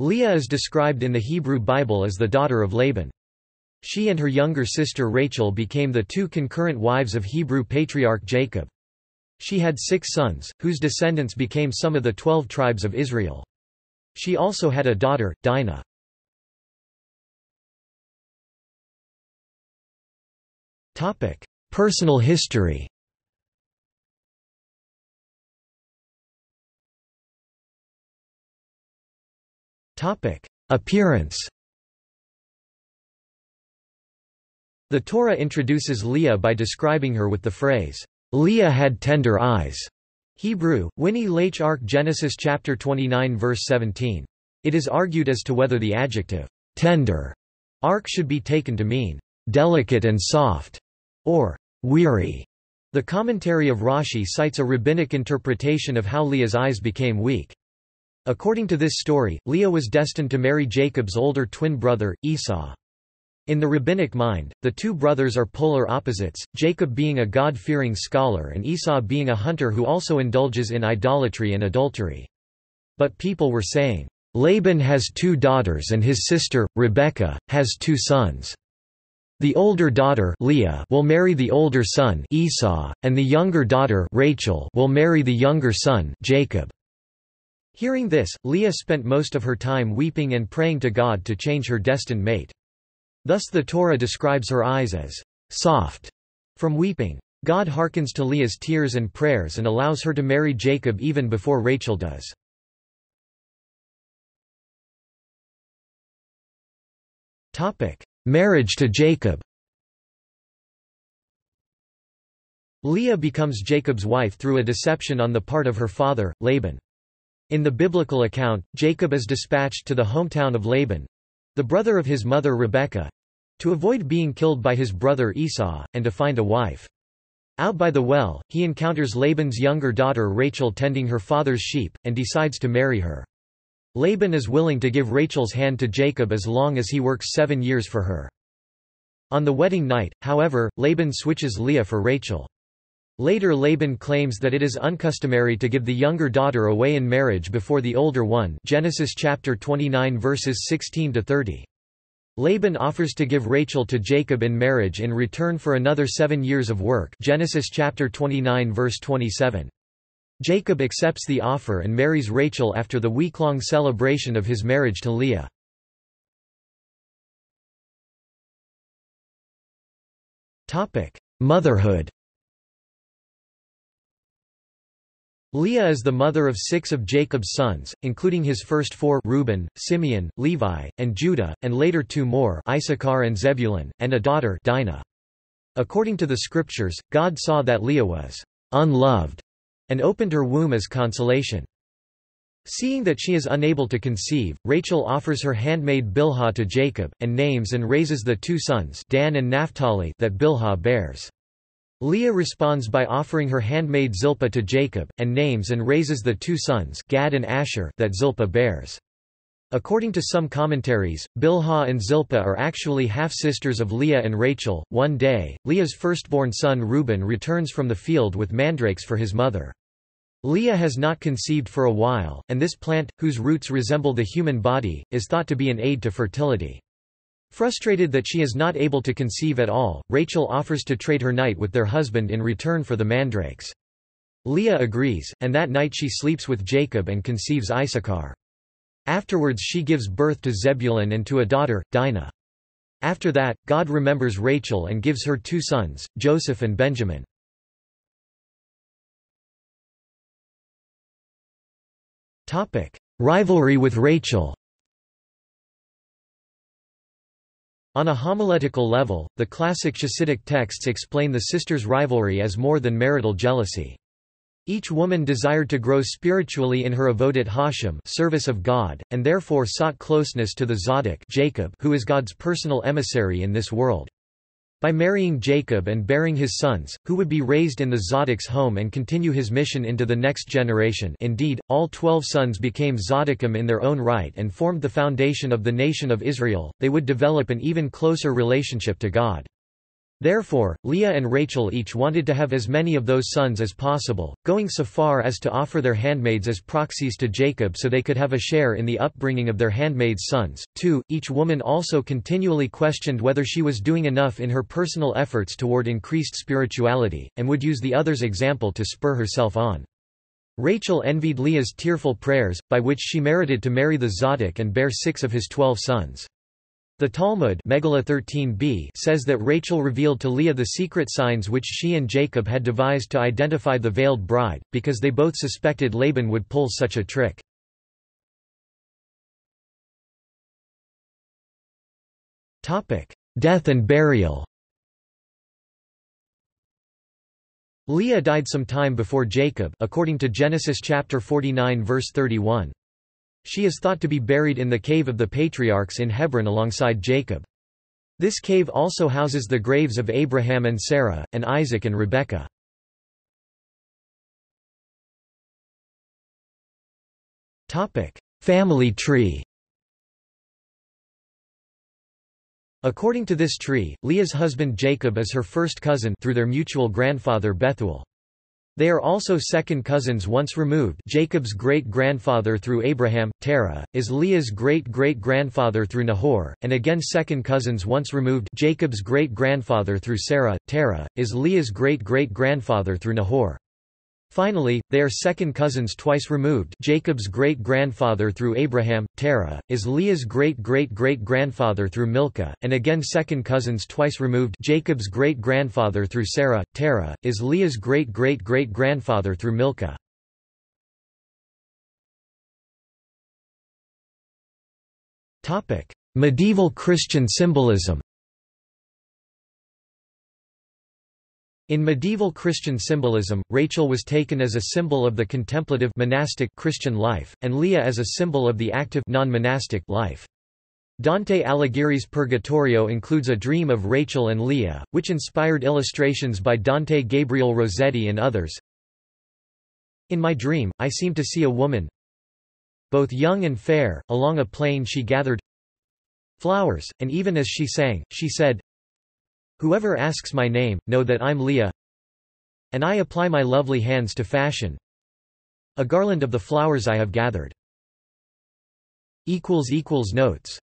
Leah is described in the Hebrew Bible as the daughter of Laban. She and her younger sister Rachel became the two concurrent wives of Hebrew patriarch Jacob. She had 6 sons, whose descendants became some of the 12 tribes of Israel. She also had a daughter, Dinah. Personal history. Appearance. The Torah introduces Leah by describing her with the phrase, "Leah had tender eyes." Hebrew, Winnie Leach Ark Genesis chapter 29 verse 17. It is argued as to whether the adjective, "tender," ark should be taken to mean, "delicate and soft," or "weary." The commentary of Rashi cites a rabbinic interpretation of how Leah's eyes became weak. According to this story, Leah was destined to marry Jacob's older twin brother, Esau. In the rabbinic mind, the two brothers are polar opposites, Jacob being a God-fearing scholar and Esau being a hunter who also indulges in idolatry and adultery. But people were saying, "Laban has 2 daughters and his sister, Rebekah, has 2 sons. The older daughter, Leah, will marry the older son, Esau, and the younger daughter, Rachel, will marry the younger son, Jacob." Hearing this, Leah spent most of her time weeping and praying to God to change her destined mate. Thus the Torah describes her eyes as soft from weeping. God hearkens to Leah's tears and prayers and allows her to marry Jacob even before Rachel does. Marriage to Jacob. Leah becomes Jacob's wife through a deception on the part of her father, Laban. In the biblical account, Jacob is dispatched to the hometown of Laban, the brother of his mother Rebekah, to avoid being killed by his brother Esau, and to find a wife. Out by the well, he encounters Laban's younger daughter Rachel tending her father's sheep, and decides to marry her. Laban is willing to give Rachel's hand to Jacob as long as he works 7 years for her. On the wedding night, however, Laban switches Leah for Rachel. Later Laban claims that it is uncustomary to give the younger daughter away in marriage before the older one. Genesis chapter 29 verses 16 to 30. Laban offers to give Rachel to Jacob in marriage in return for another 7 years of work. Genesis chapter 29 verse 27. Jacob accepts the offer and marries Rachel after the week-long celebration of his marriage to Leah. Topic: Motherhood. Leah is the mother of 6 of Jacob's sons, including his first 4, Reuben, Simeon, Levi, and Judah, and later 2 more, Issachar and Zebulun, and a daughter, Dinah. According to the scriptures, God saw that Leah was unloved and opened her womb as consolation. Seeing that she is unable to conceive, Rachel offers her handmaid Bilhah to Jacob, and names and raises the 2 sons, Dan and Naphtali, that Bilhah bears. Leah responds by offering her handmaid Zilpah to Jacob, and names and raises the 2 sons, Gad and Asher, that Zilpah bears. According to some commentaries, Bilhah and Zilpah are actually half-sisters of Leah and Rachel. One day, Leah's firstborn son Reuben returns from the field with mandrakes for his mother. Leah has not conceived for a while, and this plant, whose roots resemble the human body, is thought to be an aid to fertility. Frustrated that she is not able to conceive at all, Rachel offers to trade her night with their husband in return for the mandrakes. Leah agrees, and that night she sleeps with Jacob and conceives Issachar. Afterwards she gives birth to Zebulun and to a daughter, Dinah. After that, God remembers Rachel and gives her 2 sons, Joseph and Benjamin. Rivalry with Rachel. On a homiletical level, the classic Chassidic texts explain the sisters' rivalry as more than marital jealousy. Each woman desired to grow spiritually in her avodat Hashem, service of God, and therefore sought closeness to the Tzadik, Jacob, who is God's personal emissary in this world. By marrying Jacob and bearing his sons, who would be raised in the Tzadik's home and continue his mission into the next generation, indeed, all 12 sons became Tzadikim in their own right and formed the foundation of the nation of Israel, they would develop an even closer relationship to God. Therefore, Leah and Rachel each wanted to have as many of those sons as possible, going so far as to offer their handmaids as proxies to Jacob so they could have a share in the upbringing of their handmaids' sons. 2. Each woman also continually questioned whether she was doing enough in her personal efforts toward increased spirituality, and would use the other's example to spur herself on. Rachel envied Leah's tearful prayers, by which she merited to marry the Tzadik and bear 6 of his 12 sons. The Talmud Megillah 13b says that Rachel revealed to Leah the secret signs which she and Jacob had devised to identify the veiled bride, because they both suspected Laban would pull such a trick. Death and burial. Leah died some time before Jacob, according to Genesis chapter 49 verse 31. She is thought to be buried in the Cave of the Patriarchs in Hebron alongside Jacob. This cave also houses the graves of Abraham and Sarah, and Isaac and Rebekah. Family tree. According to this tree, Leah's husband Jacob is her first cousin through their mutual grandfather Bethuel. They are also second cousins once removed. Jacob's great-grandfather through Abraham, Terah, is Leah's great-great-grandfather through Nahor, and again second cousins once removed. Jacob's great-grandfather through Sarah, Terah, is Leah's great-great-grandfather through Nahor. Finally, they are second cousins twice removed. Jacob's great-grandfather through Abraham, Terah, is Leah's great-great-great-grandfather through Milcah, and again second cousins twice removed. Jacob's great-grandfather through Sarah, Terah, is Leah's great-great-great-grandfather through Milcah. Topic: Medieval Christian symbolism. In medieval Christian symbolism, Rachel was taken as a symbol of the contemplative monastic Christian life, and Leah as a symbol of the active non-monastic life. Dante Alighieri's Purgatorio includes a dream of Rachel and Leah, which inspired illustrations by Dante Gabriel Rossetti and others. In my dream, I seemed to see a woman, both young and fair, along a plain she gathered flowers, and even as she sang, she said, "Whoever asks my name, know that I'm Leah, and I apply my lovely hands to fashion a garland of the flowers I have gathered." == Notes